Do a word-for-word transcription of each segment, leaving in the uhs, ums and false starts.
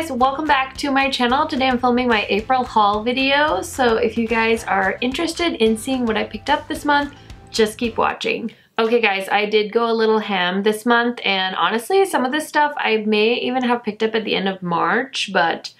guys, welcome back to my channel. Today I'm filming my April haul video, so if you guys are interested in seeing what I picked up this month, just keep watching. Okay guys, I did go a little ham this month, and honestly some of this stuff I may even have picked up at the end of March, but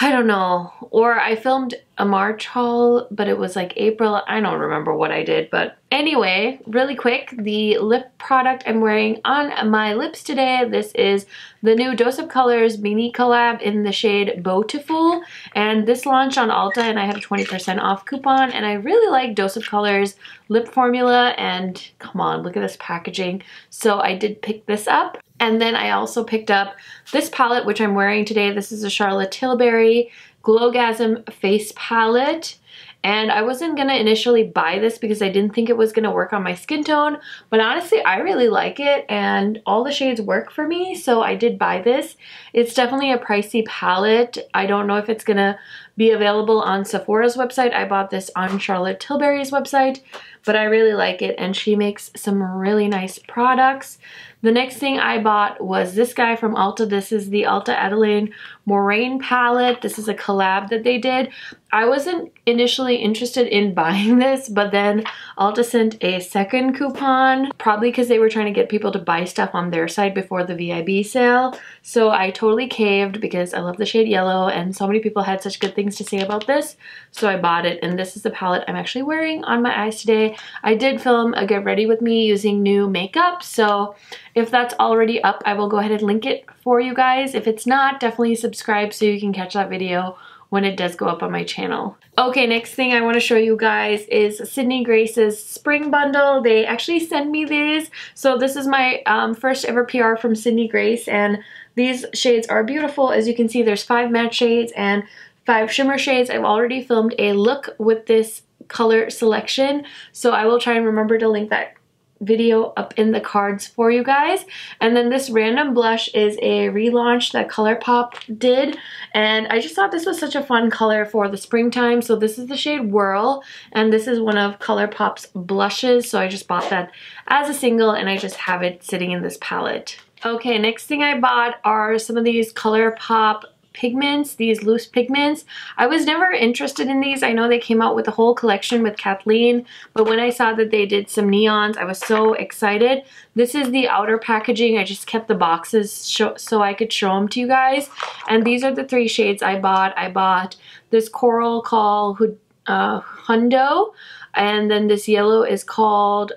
I don't know. Or I filmed a March haul, but it was like April. I don't remember what I did, but anyway, really quick, the lip product I'm wearing on my lips today, this is the new Dose of Colors Mini Collab in the shade Beautiful, and this launched on Ulta, and I had a twenty percent off coupon, and I really like Dose of Colors lip formula, and come on, look at this packaging. So I did pick this up. And then I also picked up this palette, which I'm wearing today. This is a Charlotte Tilbury Glowgasm Face Palette. And I wasn't going to initially buy this because I didn't think it was going to work on my skin tone. But honestly, I really like it, and all the shades work for me, so I did buy this. It's definitely a pricey palette. I don't know if it's going to be available on Sephora's website. I bought this on Charlotte Tilbury's website, but I really like it, and she makes some really nice products. The next thing I bought was this guy from Ulta. This is the Ulta Adelaide Moraine palette. This is a collab that they did. I wasn't initially interested in buying this, but then Ulta sent a second coupon, probably because they were trying to get people to buy stuff on their side before the V I B sale. So I totally caved because I love the shade yellow, and so many people had such good things to say about this. So I bought it, and this is the palette I'm actually wearing on my eyes today. I did film a Get Ready With Me using new makeup, so if that's already up, I will go ahead and link it for you guys. If it's not, definitely subscribe so you can catch that video when it does go up on my channel. Okay, next thing I want to show you guys is Sydney Grace's Spring Bundle. They actually sent me these. So this is my um, first ever P R from Sydney Grace, and these shades are beautiful. As you can see, there's five matte shades and five shimmer shades. I've already filmed a look with this color selection, so I will try and remember to link that video up in the cards for you guys. And then this random blush is a relaunch that ColourPop did, and I just thought this was such a fun color for the springtime. So this is the shade Whirl, and this is one of ColourPop's blushes, so I just bought that as a single, and I just have it sitting in this palette. Okay, next thing I bought are some of these ColourPop pigments, these loose pigments. I was never interested in these. I know they came out with a whole collection with Kathleen, but when I saw that they did some neons, I was so excited. This is the outer packaging. I just kept the boxes show so I could show them to you guys. And these are the three shades I bought. I bought this coral called uh, Hundo, and then this yellow is called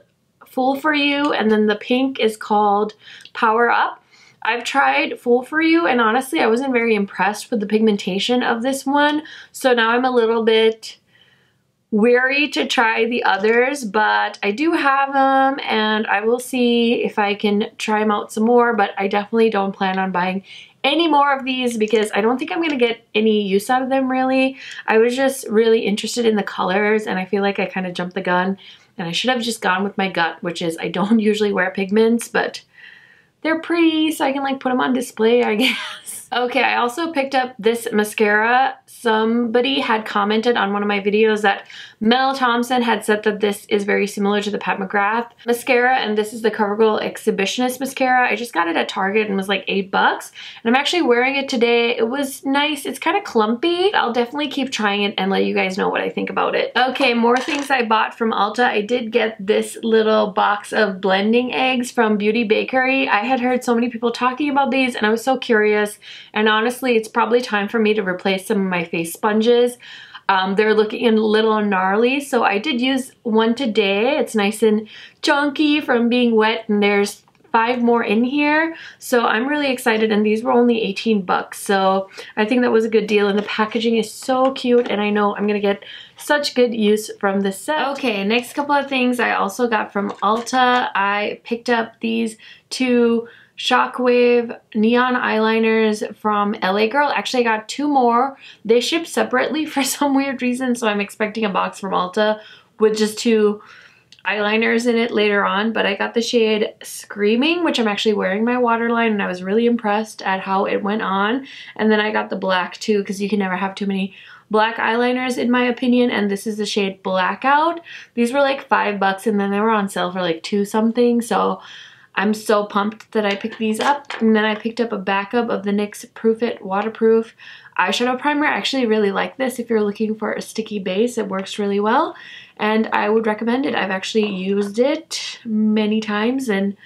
Fool For You, and then the pink is called Power Up. I've tried Fool For You, and honestly I wasn't very impressed with the pigmentation of this one, so now I'm a little bit wary to try the others, but I do have them, and I will see if I can try them out some more, but I definitely don't plan on buying any more of these because I don't think I'm gonna get any use out of them really. I was just really interested in the colors, and I feel like I kind of jumped the gun, and I should have just gone with my gut, which is I don't usually wear pigments, but they're pretty, so I can like put them on display, I guess. Okay, I also picked up this mascara. Somebody had commented on one of my videos that Mel Thompson had said that this is very similar to the Pat McGrath mascara, and this is the CoverGirl Exhibitionist mascara. I just got it at Target and was like eight bucks, and I'm actually wearing it today. It was nice. It's kind of clumpy. I'll definitely keep trying it and let you guys know what I think about it. Okay, more things I bought from Ulta. I did get this little box of blending eggs from Beauty Bakery. I had heard so many people talking about these, and I was so curious, and honestly, it's probably time for me to replace some of my face sponges. Um, they're looking a little gnarly, so I did use one today. It's nice and chunky from being wet, and there's five more in here, so I'm really excited, and these were only eighteen bucks, so I think that was a good deal, and the packaging is so cute, and I know I'm gonna get such good use from this set. Okay, next couple of things I also got from Ulta. I picked up these two Shockwave neon eyeliners from L A Girl. Actually, I got two more. They ship separately for some weird reason, so I'm expecting a box from Ulta with just two eyeliners in it later on, but I got the shade Screaming, which I'm actually wearing my waterline, and I was really impressed at how it went on. And then I got the black too, because you can never have too many black eyeliners in my opinion, and this is the shade Blackout. These were like five bucks, and then they were on sale for like two something, so I'm so pumped that I picked these up. And then I picked up a backup of the NYX Proof It Waterproof Eyeshadow Primer. I actually really like this. If you're looking for a sticky base, it works really well. And I would recommend it. I've actually used it many times. And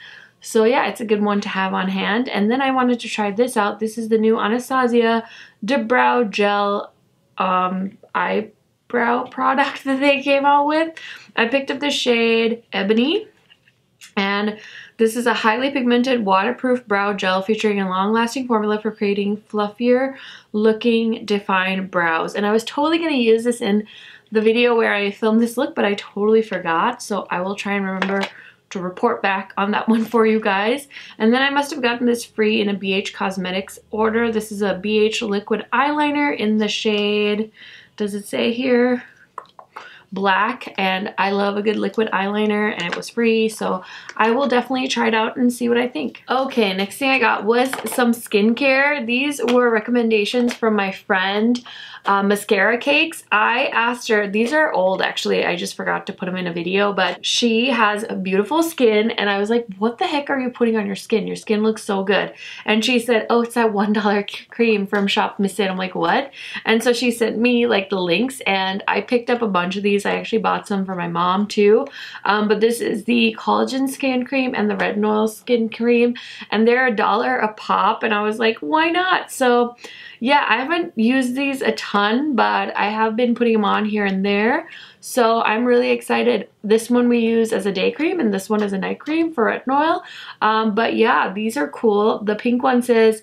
so yeah, it's a good one to have on hand. And then I wanted to try this out. This is the new Anastasia Dipbrow Gel um, Eyebrow product that they came out with. I picked up the shade Ebony. And this is a highly pigmented waterproof brow gel featuring a long-lasting formula for creating fluffier looking defined brows. And I was totally going to use this in the video where I filmed this look, but I totally forgot. So I will try and remember to report back on that one for you guys. And then I must have gotten this free in a B H Cosmetics order. This is a B H liquid eyeliner in the shade, does it say here? Black. And I love a good liquid eyeliner, and it was free, so I will definitely try it out and see what I think. Okay, next thing I got was some skincare. These were recommendations from my friend, uh, Mascara Cakes. I asked her, these are old actually, I just forgot to put them in a video, but she has a beautiful skin, and I was like, what the heck are you putting on your skin? Your skin looks so good. And she said, oh, it's that one dollar cream from Shop Miss. I'm like, what? And so she sent me like the links, and I picked up a bunch of these. I actually bought some for my mom too, um, but this is the collagen skin cream and the retinol skin cream, and they're a dollar a pop, and I was like, why not? So yeah, I haven't used these a ton, but I have been putting them on here and there, so I'm really excited. This one we use as a day cream, and this one is a night cream for retinol, um, but yeah, these are cool. The pink one says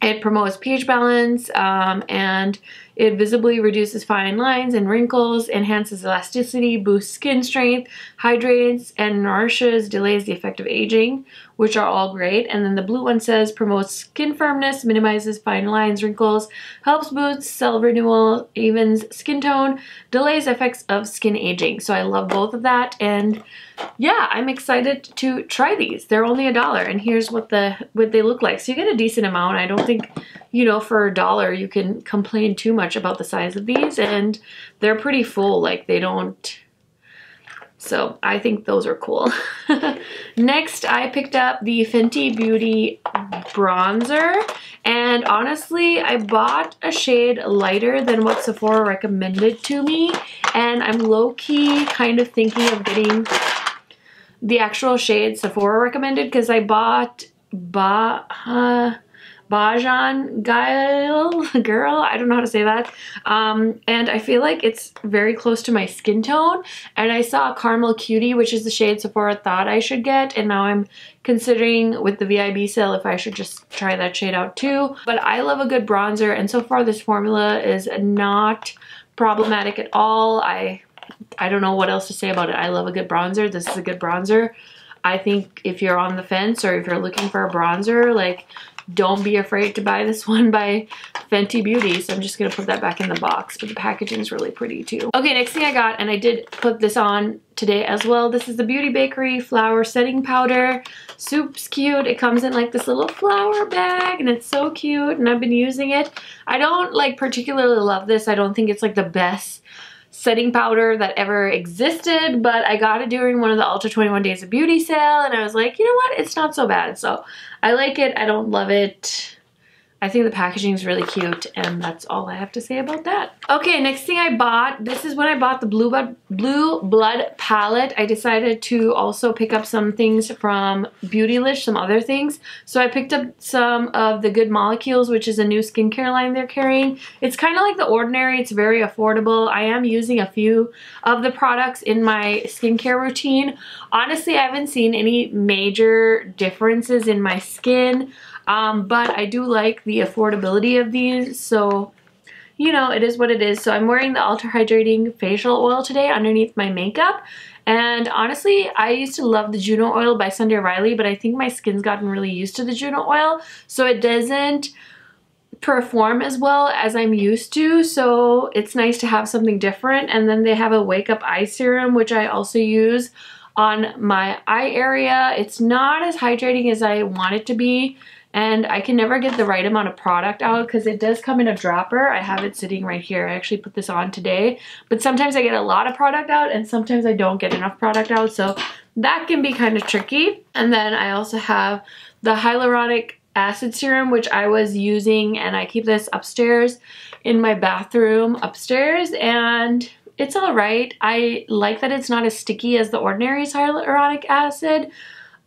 it promotes pH balance, um, and it visibly reduces fine lines and wrinkles, enhances elasticity, boosts skin strength, hydrates and nourishes, delays the effect of aging, which are all great. And then the blue one says promotes skin firmness, minimizes fine lines, wrinkles, helps boost cell renewal, evens skin tone, delays effects of skin aging. So I love both of that, and yeah, I'm excited to try these. They're only a dollar, and here's what the what they look like. So you get a decent amount. I don't think, you know, for a dollar you can complain too much about the size of these, and they're pretty full, like they don't, so I think those are cool. Next, I picked up the Fenty Beauty bronzer, and honestly I bought a shade lighter than what Sephora recommended to me, and I'm low-key kind of thinking of getting the actual shade Sephora recommended, because I bought ba uh, Bajan Gail girl, I don't know how to say that, um, and I feel like it's very close to my skin tone, and I saw Caramel Cutie, which is the shade Sephora thought I should get, and now I'm considering with the V I B sale if I should just try that shade out too. But I love a good bronzer, and so far this formula is not problematic at all. I, I don't know what else to say about it. I love a good bronzer. This is a good bronzer. I think if you're on the fence or if you're looking for a bronzer, like, don't be afraid to buy this one by Fenty Beauty. So I'm just going to put that back in the box, but the packaging is really pretty too. Okay, next thing I got, and I did put this on today as well, this is the Beauty Bakerie Flower Setting Powder. Soup's cute. It comes in like this little flower bag, and it's so cute, and I've been using it. I don't like particularly love this. I don't think it's like the best setting powder that ever existed, but I got it during one of the Ulta twenty-one Days of Beauty sale, and I was like, you know what, it's not so bad. So I like it. I don't love it. I think the packaging is really cute, and that's all I have to say about that. Okay, next thing I bought, this is when I bought the Blue Blood, Blue Blood palette. I decided to also pick up some things from Beautylish, some other things. So I picked up some of the Good Molecules, which is a new skincare line they're carrying. It's kind of like The Ordinary. It's very affordable. I am using a few of the products in my skincare routine. Honestly, I haven't seen any major differences in my skin. Um, but I do like the affordability of these, so, you know, it is what it is. So I'm wearing the Ultra Hydrating Facial Oil today underneath my makeup. And honestly, I used to love the Juno Oil by Sunday Riley, but I think my skin's gotten really used to the Juno Oil, so it doesn't perform as well as I'm used to, so it's nice to have something different. And then they have a Wake Up Eye Serum, which I also use on my eye area. It's not as hydrating as I want it to be, and I can never get the right amount of product out because it does come in a dropper. I have it sitting right here. I actually put this on today. But sometimes I get a lot of product out, and sometimes I don't get enough product out. So that can be kind of tricky. And then I also have the hyaluronic acid serum, which I was using, and I keep this upstairs in my bathroom upstairs, and it's all right. I like that it's not as sticky as The Ordinary's hyaluronic acid,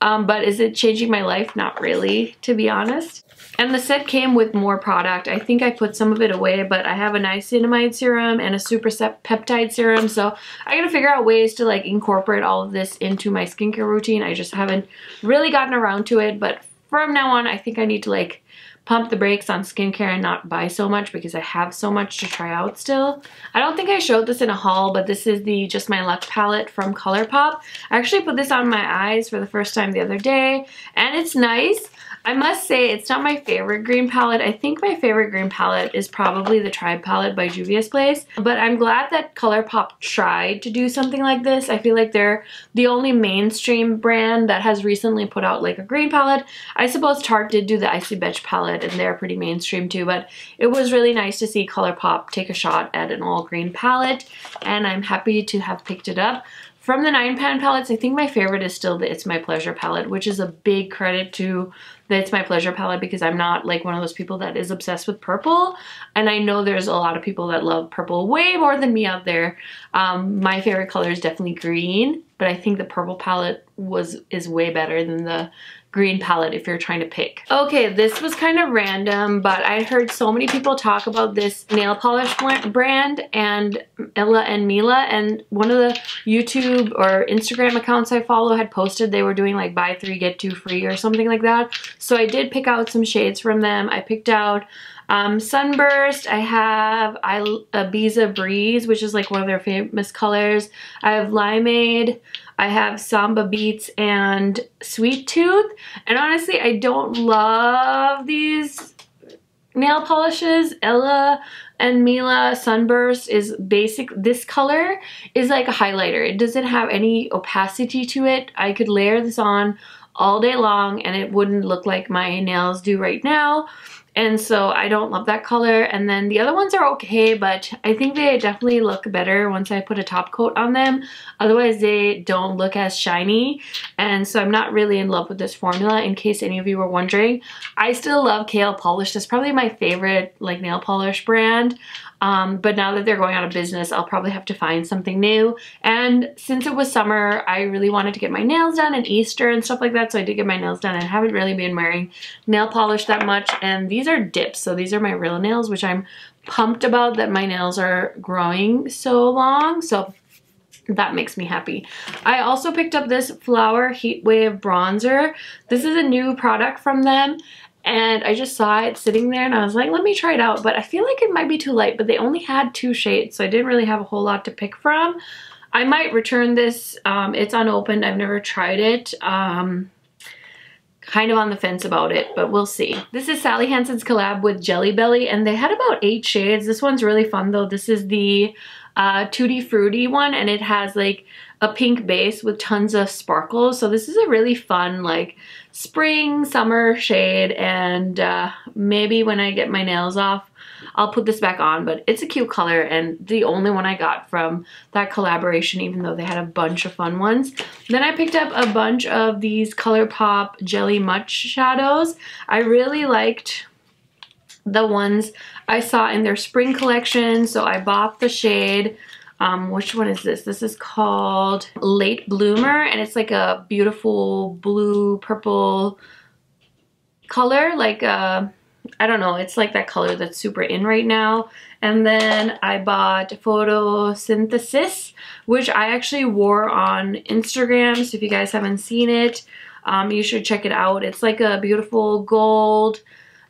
um, but is it changing my life? Not really, to be honest. And the set came with more product. I think I put some of it away, but I have a niacinamide serum and a super peptide serum, so I gotta figure out ways to like incorporate all of this into my skincare routine. I just haven't really gotten around to it, but from now on, I think I need to like pump the brakes on skincare and not buy so much because I have so much to try out still. I don't think I showed this in a haul, but this is the Just My Luck palette from ColourPop. I actually put this on my eyes for the first time the other day, and it's nice. I must say it's not my favorite green palette. I think my favorite green palette is probably the Tribe palette by Juvia's Place, but I'm glad that ColourPop tried to do something like this. I feel like they're the only mainstream brand that has recently put out like a green palette. I suppose Tarte did do the Icy Bench palette and they're pretty mainstream too, but it was really nice to see ColourPop take a shot at an all green palette, and I'm happy to have picked it up. From the nine pan palettes, I think my favorite is still the It's My Pleasure palette, which is a big credit to the It's My Pleasure palette because I'm not like one of those people that is obsessed with purple, and I know there's a lot of people that love purple way more than me out there. Um, my favorite color is definitely green, but I think the purple palette was is way better than the green palette if you're trying to pick. Okay, this was kind of random, but I heard so many people talk about this nail polish brand and Ella and Mila, and one of the YouTube or Instagram accounts I follow had posted they were doing like buy three get two free or something like that. So I did pick out some shades from them. I picked out Um, Sunburst. I have I, Ibiza Breeze, which is like one of their famous colors. I have Limeade. I have Samba Beats and Sweet Tooth. And honestly, I don't love these nail polishes. Ella and Mila Sunburst is basic. This color is like a highlighter. It doesn't have any opacity to it. I could layer this on all day long and it wouldn't look like my nails do right now. And so I don't love that color. And then the other ones are okay, but I think they definitely look better once I put a top coat on them. Otherwise, they don't look as shiny. And so I'm not really in love with this formula, in case any of you were wondering. I still love K L Polish. That's probably my favorite like nail polish brand. Um, but now that they're going out of business, I'll probably have to find something new. And since it was summer, I really wanted to get my nails done and Easter and stuff like that. So I did get my nails done and haven't really been wearing nail polish that much. And these are dips. So these are my real nails, which I'm pumped about that my nails are growing so long. So that makes me happy. I also picked up this Flower Heatwave Bronzer. This is a new product from them. And I just saw it sitting there and I was like, let me try it out. But I feel like it might be too light, but they only had two shades, so I didn't really have a whole lot to pick from. I might return this. Um, it's unopened. I've never tried it. Um, kind of on the fence about it, but we'll see. This is Sally Hansen's collab with Jelly Belly, and they had about eight shades. This one's really fun, though. This is the uh, Tutti Frutti one, and it has, like, a pink base with tons of sparkles. So this is a really fun like spring summer shade, and uh, maybe when I get my nails off I'll put this back on, but it's a cute color and the only one I got from that collaboration, even though they had a bunch of fun ones. Then I picked up a bunch of these ColourPop Jelly Much shadows. I really liked the ones I saw in their spring collection, so I bought the shade Um, which one is this? This is called Late Bloomer, and it's like a beautiful blue purple color. Like, uh, I don't know, it's like that color that's super in right now. And then I bought Photosynthesis, which I actually wore on Instagram. So if you guys haven't seen it, um, you should check it out. It's like a beautiful gold,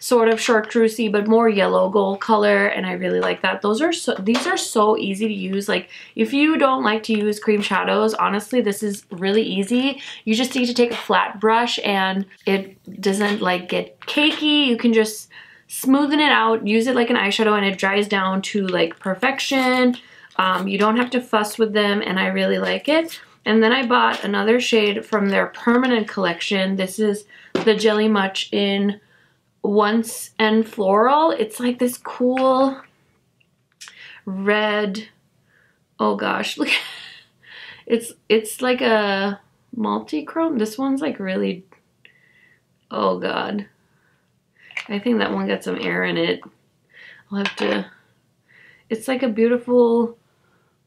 sort of chartreusey, but more yellow gold color, and I really like that. Those are so, these are so easy to use. Like, if you don't like to use cream shadows, honestly, this is really easy. You just need to take a flat brush, and it doesn't like get cakey. You can just smoothen it out, use it like an eyeshadow, and it dries down to like perfection. Um, you don't have to fuss with them, and I really like it. And then I bought another shade from their permanent collection. This is the Jelly Much in Once and Floral. It's like this cool red, oh gosh, look, it's it's like a multi-chrome. This one's like really, oh god. I think that one got some air in it. I'll have to, it's like a beautiful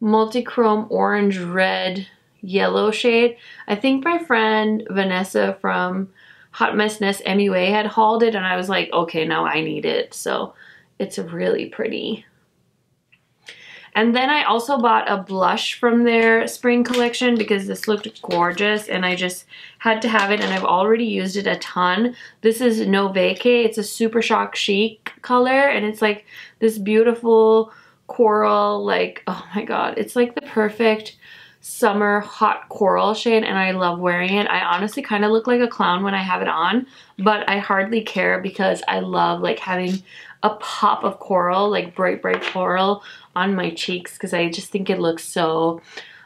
multi-chrome orange, red, yellow shade. I think my friend Vanessa from Hot Mess Nest M U A had hauled it and I was like, okay, now I need it. So it's really pretty. And then I also bought a blush from their spring collection because this looked gorgeous and I just had to have it, and I've already used it a ton. This is Novake. It's a Super Shock Chic color and it's like this beautiful coral, like, oh my god. It's like the perfect summer hot coral shade and I love wearing it. I honestly kind of look like a clown when I have it on, but I hardly care because I love like having a pop of coral, like bright bright coral on my cheeks, because I just think it looks so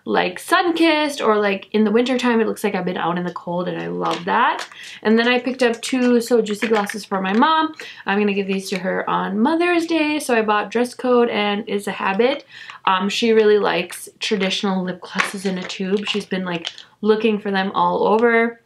like sun-kissed, or like in the winter time it looks like I've been out in the cold, and I love that. And then I picked up two So Juicy glasses for my mom. I'm gonna give these to her on Mother's Day, so I bought Dress Code and Is a Habit. Um, she really likes traditional lip glosses in a tube. She's been like looking for them all over.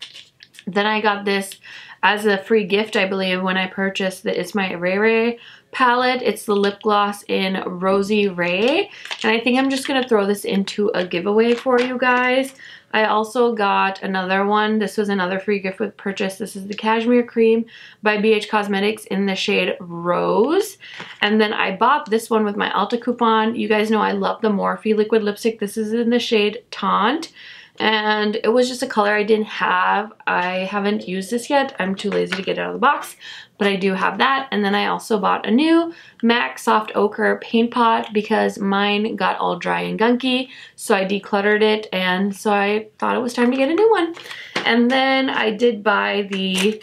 Then I got this as a free gift, I believe, when I purchased the It's My Ray Ray palette. It's the lip gloss in Rosy Ray. And I think I'm just going to throw this into a giveaway for you guys. I also got another one. This was another free gift with purchase. This is the Cashmere Cream by B H Cosmetics in the shade Rose. And then I bought this one with my Ulta coupon. You guys know I love the Morphe liquid lipstick. This is in the shade Taunt. And it was just a color I didn't have. I haven't used this yet. I'm too lazy to get it out of the box, but I do have that. And then I also bought a new M A C Soft Ochre paint pot because mine got all dry and gunky. So I decluttered it, and so I thought it was time to get a new one. And then I did buy the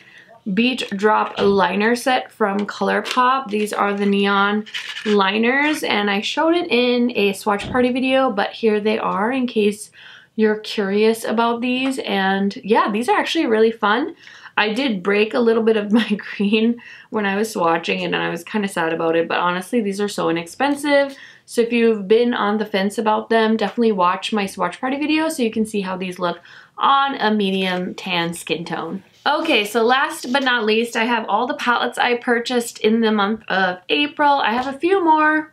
Beach Drop liner set from ColourPop. These are the neon liners, and I showed it in a swatch party video, but here they are in case you're curious about these. And yeah, these are actually really fun. I did break a little bit of my green when I was swatching and I was kind of sad about it, but honestly, these are so inexpensive. So if you've been on the fence about them, definitely watch my swatch party video so you can see how these look on a medium tan skin tone. Okay, so last but not least, I have all the palettes I purchased in the month of April. I have a few more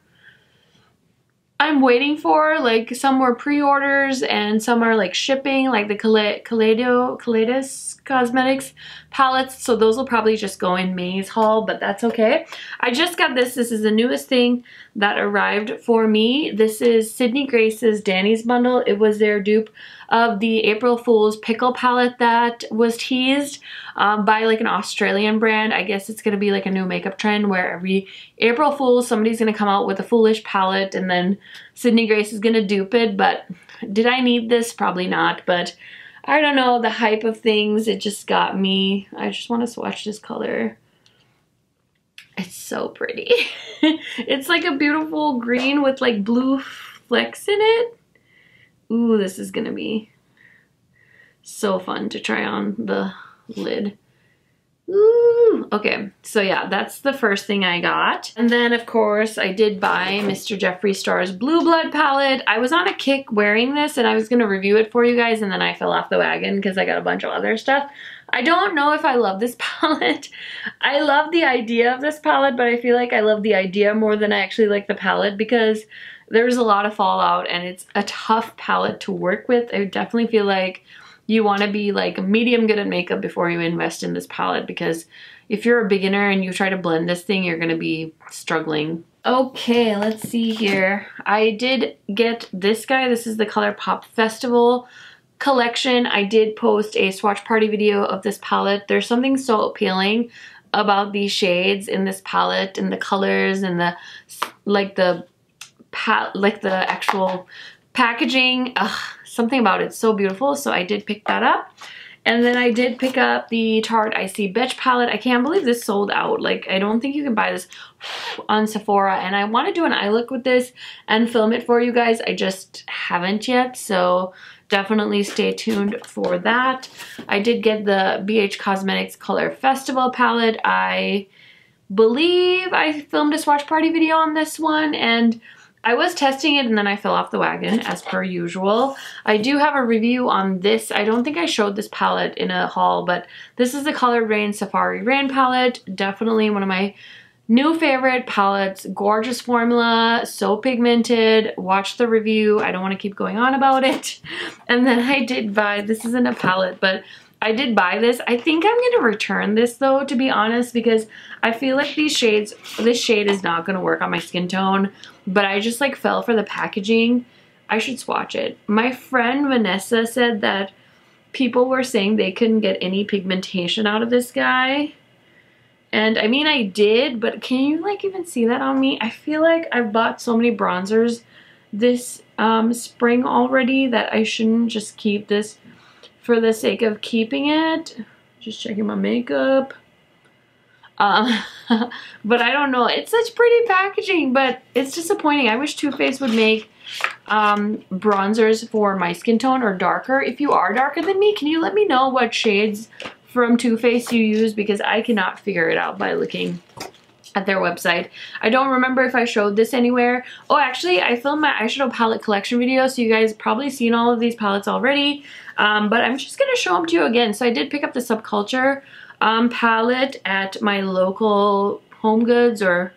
I'm waiting for, like some were pre-orders and some are like shipping, like the Kaleidos Cosmetics palettes, so those will probably just go in May's haul, but that's okay. I just got this. This is the newest thing that arrived for me. This is Sydney Grace's Danny's Bundle. It was their dupe of the April Fool's Pickle palette that was teased um, by like an Australian brand. I guess it's gonna be like a new makeup trend where every April Fool's somebody's gonna come out with a foolish palette and then Sydney Grace is gonna dupe it. But did I need this? Probably not, but I don't know, the hype of things, it just got me. I just want to swatch this color. It's so pretty. It's like a beautiful green with like blue flecks in it. Ooh, this is gonna be so fun to try on the lid. Ooh, okay, so yeah, that's the first thing I got. And then of course I did buy Mister Jeffree Star's Blue Blood palette. I was on a kick wearing this and I was gonna review it for you guys, and then I fell off the wagon because I got a bunch of other stuff. I don't know if I love this palette. I love the idea of this palette, but I feel like I love the idea more than I actually like the palette because there's a lot of fallout and it's a tough palette to work with. I definitely feel like you want to be like medium good at makeup before you invest in this palette, because if you're a beginner and you try to blend this thing, you're going to be struggling. Okay, let's see here. I did get this guy. This is the ColourPop Festival collection. I did post a swatch party video of this palette. There's something so appealing about these shades in this palette and the colors and the like the pat like the actual packaging. Ugh, something about it's so beautiful, so I did pick that up. And then I did pick up the Tarte Icy Bench palette. I can't believe this sold out. Like, I don't think you can buy this on Sephora, and I want to do an eye look with this and film it for you guys. I just haven't yet, so definitely stay tuned for that. I did get the B H Cosmetics Color Festival palette. I believe I filmed a swatch party video on this one, and I was testing it and then I fell off the wagon as per usual. I do have a review on this. I don't think I showed this palette in a haul, but this is the Colored Rain Safari Rain palette. Definitely one of my new favorite palettes. Gorgeous formula, so pigmented. Watch the review. I don't want to keep going on about it. And then I did buy, this isn't a palette, but I did buy this. I think I'm going to return this though, to be honest, because I feel like these shades, this shade is not going to work on my skin tone, but I just like fell for the packaging. I should swatch it. My friend Vanessa said that people were saying they couldn't get any pigmentation out of this guy. And I mean, I did, but can you like even see that on me? I feel like I've bought so many bronzers this um, spring already that I shouldn't just keep this for the sake of keeping it. Just checking my makeup. Um, but I don't know. It's such pretty packaging, but it's disappointing. I wish Too Faced would make um, bronzers for my skin tone or darker. If you are darker than me, can you let me know what shades from Too Faced you use, because I cannot figure it out by looking at their website. I don't remember if I showed this anywhere. Oh, actually, I filmed my eyeshadow palette collection video, so you guys probably seen all of these palettes already, um, but I'm just gonna show them to you again. So I did pick up the Subculture um, palette at my local HomeGoods or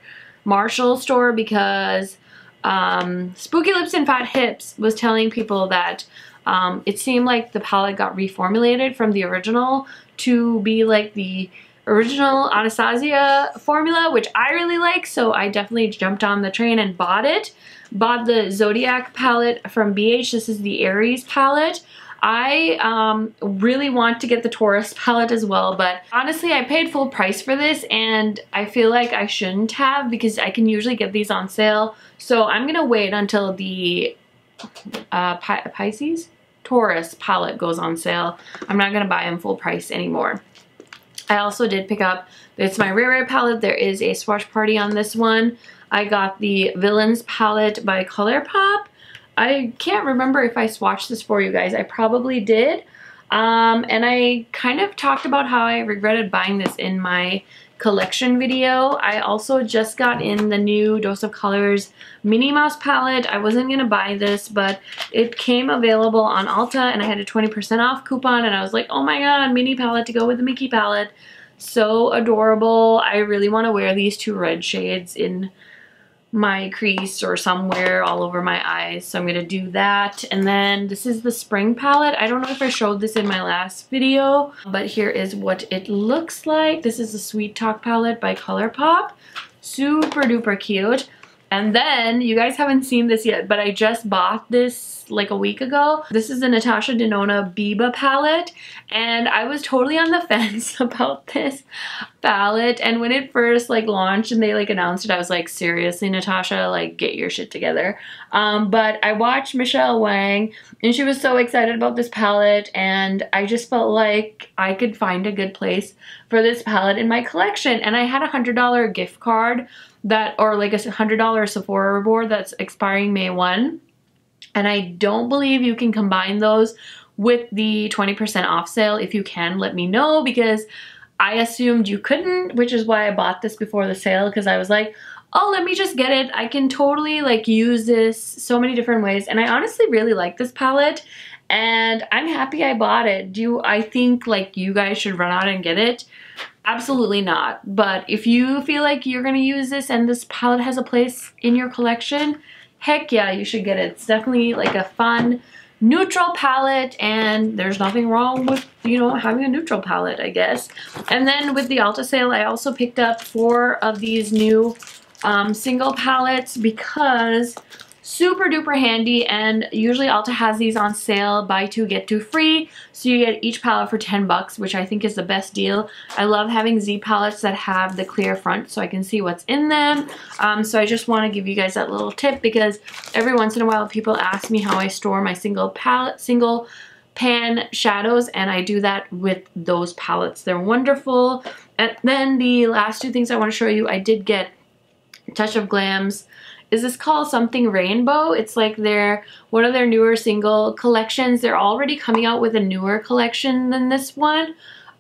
Marshall store because um, Spooky Lips and Fat Hips was telling people that um, it seemed like the palette got reformulated from the original to be like the original Anastasia formula, which I really like, so I definitely jumped on the train and bought it. Bought the Zodiac palette from B H. This is the Aries palette. I um, really want to get the Taurus palette as well, but honestly, I paid full price for this, and I feel like I shouldn't have because I can usually get these on sale. So I'm gonna wait until the uh, Pi Pisces? Taurus palette goes on sale. I'm not gonna buy them full price anymore. I also did pick up, it's my Rare Rare palette. There is a swatch party on this one. I got the Villains palette by ColourPop. I can't remember if I swatched this for you guys. I probably did. Um, and I kind of talked about how I regretted buying this in my collection video. I also just got in the new Dose of Colors Minnie Mouse palette. I wasn't gonna buy this, but it came available on Ulta and I had a twenty percent off coupon and I was like, oh my god, mini palette to go with the Mickey palette. So adorable. I really want to wear these two red shades in my crease or somewhere all over my eyes, so I'm gonna do that. And then this is the Spring palette. I don't know if I showed this in my last video, but here is what it looks like. This is the Sweet Talk palette by ColourPop. Super duper cute. And then you guys haven't seen this yet, but I just bought this like a week ago. This is the Natasha Denona Biba palette, and I was totally on the fence about this palette. And when it first like launched and they like announced it, I was like, seriously, Natasha, like get your shit together. Um, but I watched Michelle Wang and she was so excited about this palette, and I just felt like I could find a good place for this palette in my collection. And I had a one hundred dollar gift card that, or like a one hundred dollar Sephora reward that's expiring May first. And I don't believe you can combine those with the twenty percent off sale. If you can, let me know, because I assumed you couldn't, which is why I bought this before the sale, because I was like, oh, let me just get it. I can totally like use this so many different ways. And I honestly really like this palette and I'm happy I bought it. Do I think like you guys should run out and get it? Absolutely not. But if you feel like you're gonna use this and this palette has a place in your collection, heck yeah, you should get it. It's definitely like a fun, neutral palette, and there's nothing wrong with, you know, having a neutral palette, I guess. And then with the Ulta sale, I also picked up four of these new um, single palettes because super duper handy, and usually Ulta has these on sale, buy two get two free, so you get each palette for ten bucks, which I think is the best deal. I love having Z palettes that have the clear front so I can see what's in them. Um, so I just want to give you guys that little tip, because every once in a while people ask me how I store my single palette single pan shadows, and I do that with those palettes. They're wonderful. And then the last two things I want to show you, I did get Touch of Glam's, is this called Something Rainbow? It's like their, one of their newer single collections. They're already coming out with a newer collection than this one.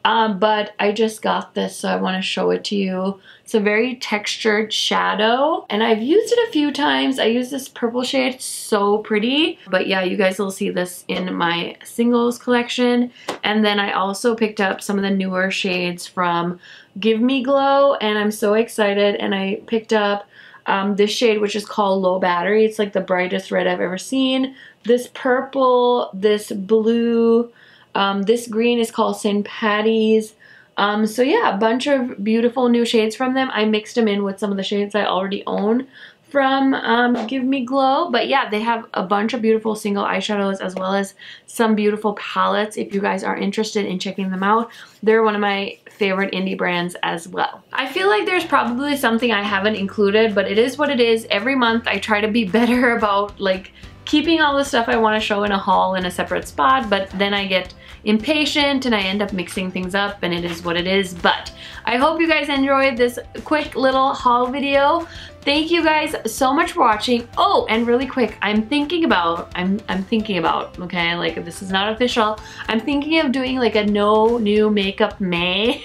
Um, but I just got this, so I want to show it to you. It's a very textured shadow, and I've used it a few times. I use this purple shade. It's so pretty. But yeah, you guys will see this in my singles collection. And then I also picked up some of the newer shades from Give Me Glow, and I'm so excited. And I picked up um, this shade, which is called Low Battery. It's like the brightest red I've ever seen. This purple, this blue... Um, this green is called Saint Patty's. Um, so yeah, a bunch of beautiful new shades from them. I mixed them in with some of the shades I already own from um, Give Me Glow. But yeah, they have a bunch of beautiful single eyeshadows as well as some beautiful palettes if you guys are interested in checking them out. They're one of my favorite indie brands as well. I feel like there's probably something I haven't included, but it is what it is. Every month I try to be better about like keeping all the stuff I want to show in a haul in a separate spot, but then I get impatient and I end up mixing things up, and it is what it is. But I hope you guys enjoyed this quick little haul video. Thank you guys so much for watching. Oh, and really quick, I'm thinking about, I'm, I'm thinking about, okay, like this is not official. I'm thinking of doing like a no new makeup May.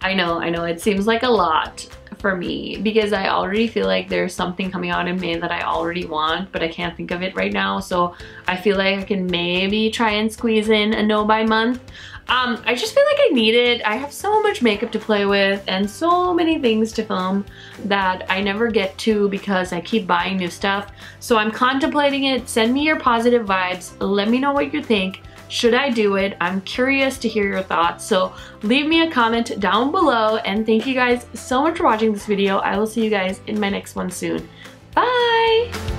I know, I know, it seems like a lot for me because I already feel like there's something coming out in May that I already want, but I can't think of it right now. So I feel like I can maybe try and squeeze in a no by month. Um, I just feel like I need it. I have so much makeup to play with and so many things to film that I never get to because I keep buying new stuff. So I'm contemplating it. Send me your positive vibes. Let me know what you think. Should I do it? I'm curious to hear your thoughts. So leave me a comment down below, and thank you guys so much for watching this video. I will see you guys in my next one soon. Bye!